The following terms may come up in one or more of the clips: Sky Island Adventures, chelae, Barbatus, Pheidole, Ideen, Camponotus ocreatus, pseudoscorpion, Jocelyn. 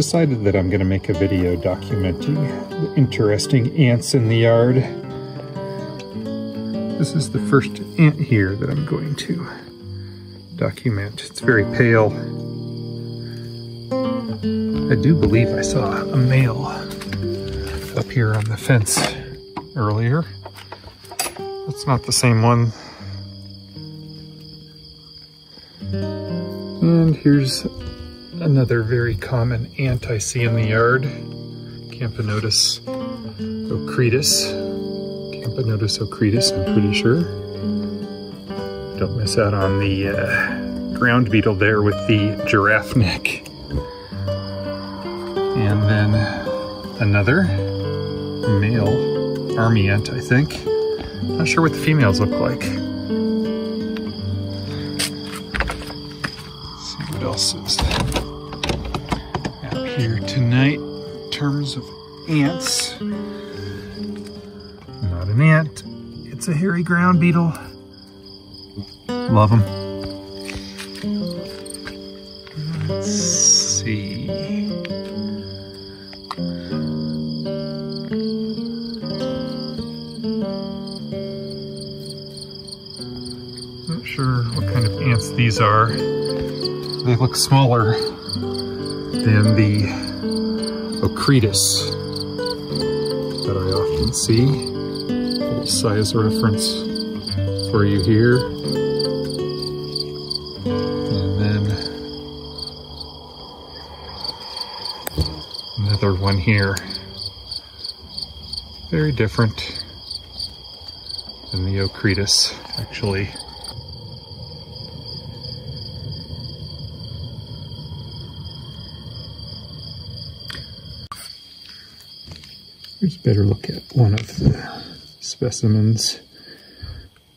decided that I'm going to make a video documenting the interesting ants in the yard. This is the first ant here that I'm going to document. It's very pale. I do believe I saw a male up here on the fence earlier. That's not the same one. And here's another very common ant I see in the yard, Camponotus ocreatus. Camponotus ocreatus, I'm pretty sure. Don't miss out on the ground beetle there with the giraffe neck. And then another male army ant, I think. Not sure what the females look like. Let's see what else is out here tonight in terms of ants. Not an ant, it's a hairy ground beetle. Love them. Let's see. Not sure what kind of ants these are. They look smaller than the ocreatus that I often see. A little size reference for you here. And then another one here. Very different than the ocreatus, actually. Here's a better look at one of the specimens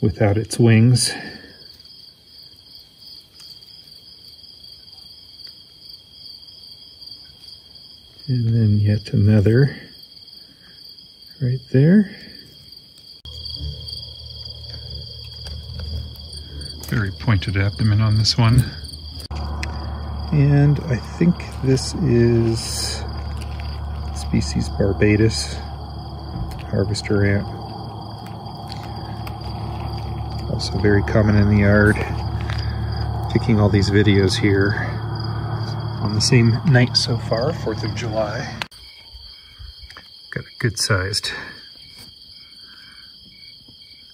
without its wings. And then yet another right there. Very pointed abdomen on this one. And I think this is species Barbatus, harvester ant. Also very common in the yard. Taking all these videos here on the same night so far, 4th of July. Got a good sized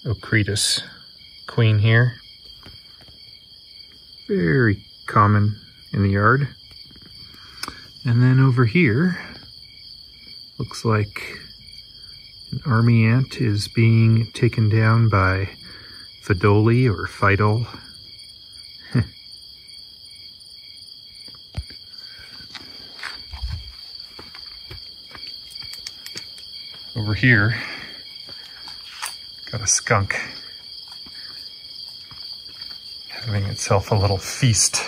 ocreatus queen here. Very common in the yard. And then over here, looks like an army ant is being taken down by Pheidole or Pheidole. Over here, got a skunk having itself a little feast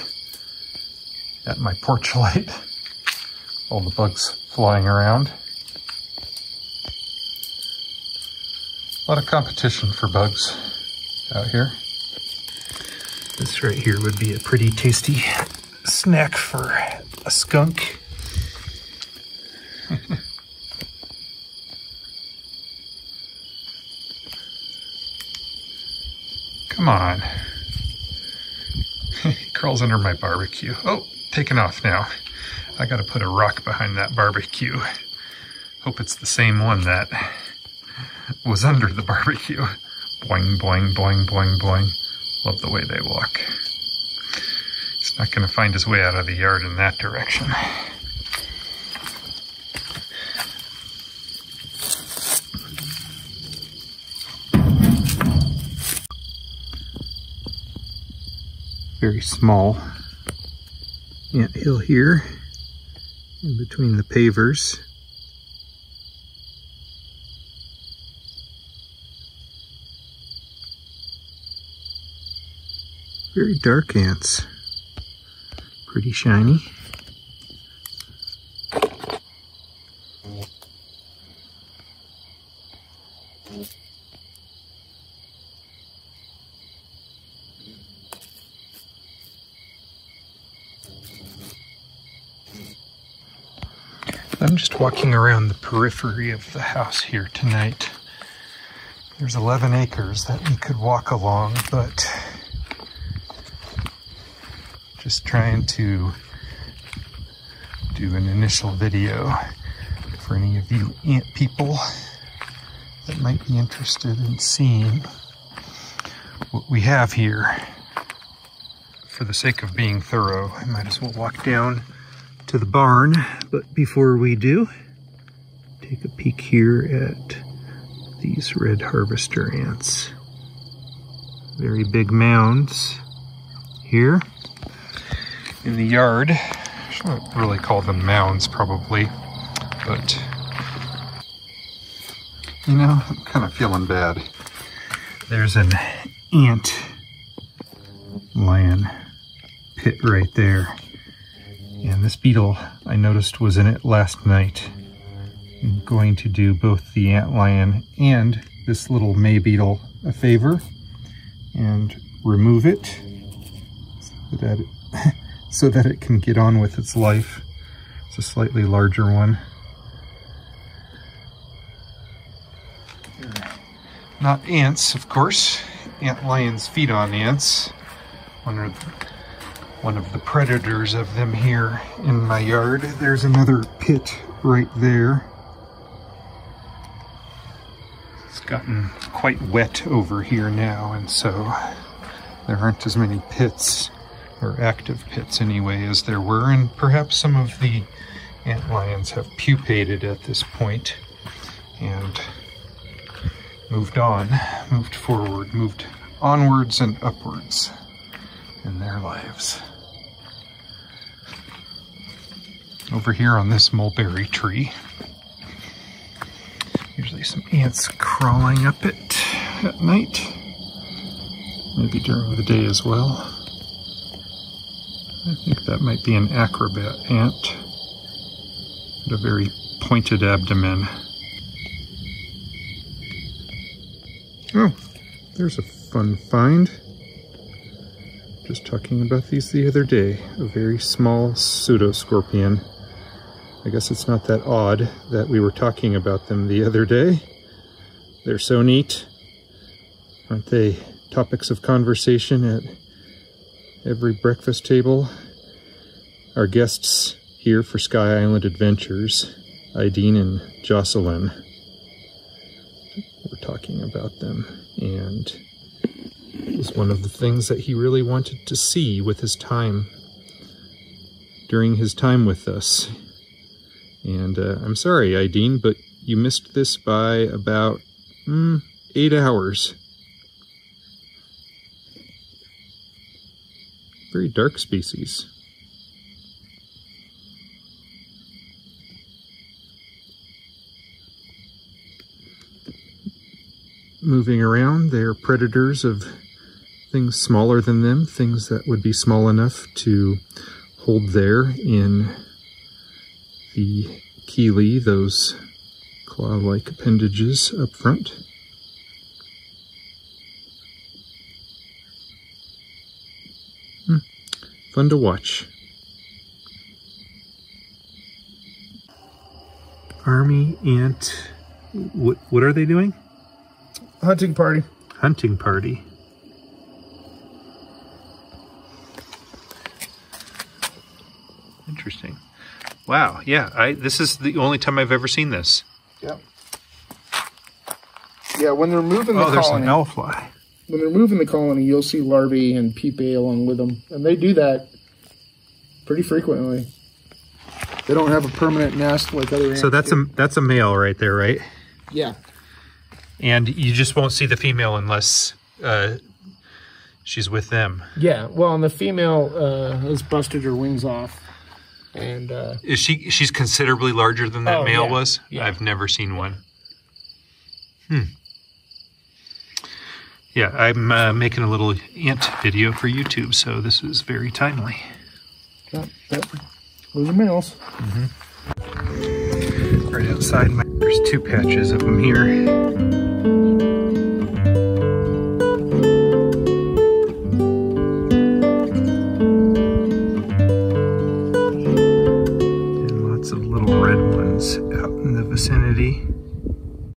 at my porch light. All the bugs flying around. A lot of competition for bugs out here. This right here would be a pretty tasty snack for a skunk. Come on. He crawls under my barbecue. Oh, taken off now. I gotta put a rock behind that barbecue. Hope it's the same one that was under the barbecue. Boing, boing, boing, boing, boing. Love the way they walk. He's not going to find his way out of the yard in that direction. Very small ant hill here, in between the pavers. Very dark ants, pretty shiny. I'm just walking around the periphery of the house here tonight. There's 11 acres that we could walk along, but just trying to do an initial video for any of you ant people that might be interested in seeing what we have here. For the sake of being thorough, I might as well walk down to the barn, but before we do, take a peek here at these red harvester ants. Very big mounds here in the yard. I shouldn't really call them mounds probably, but you know, I'm kind of feeling bad. There's an ant lion pit right there. And this beetle I noticed was in it last night. I'm going to do both the antlion and this little May beetle a favor and remove it so that it can get on with its life. It's a slightly larger one. Not ants, of course. Antlions feed on ants. One of the predators of them here in my yard. There's another pit right there. It's gotten quite wet over here now, and so there aren't as many pits, or active pits anyway, as there were, and perhaps some of the antlions have pupated at this point and moved on, moved forward, moved onwards and upwards in their lives. Over here on this mulberry tree, usually some ants crawling up it at night, maybe during the day as well. I think that might be an acrobat ant with a very pointed abdomen. Oh, there's a fun find. Just talking about these the other day. A very small pseudoscorpion. I guess it's not that odd that we were talking about them the other day. They're so neat. Aren't they topics of conversation at every breakfast table? Our guests here for Sky Island Adventures, Ideen and Jocelyn, were talking about them, and it was one of the things that he really wanted to see with his time, during his time with us. And I'm sorry, Ideen, but you missed this by about 8 hours. Very dark species. Moving around, they are predators of things smaller than them, things that would be small enough to hold there in the chelae, those claw-like appendages up front. Fun to watch. Army ant, what are they doing? Hunting party. Hunting party. Interesting. Wow, yeah, this is the only time I've ever seen this. Yep. Yeah, when they're moving the colony... Oh, there's an owl fly. When they're moving the colony, you'll see larvae and pupae along with them. And they do that pretty frequently. They don't have a permanent nest like other ants. So that's a male right there, right? Yeah. And you just won't see the female unless she's with them. Yeah, well, and the female has busted her wings off. And is she's considerably larger than that male was? Yeah. I've never seen one. Hmm. Yeah, I'm making a little ant video for YouTube, so this is very timely. Yep, those are males. Mm-hmm. Right outside, there's two patches of them here. Of little red ones. islands out in the vicinity.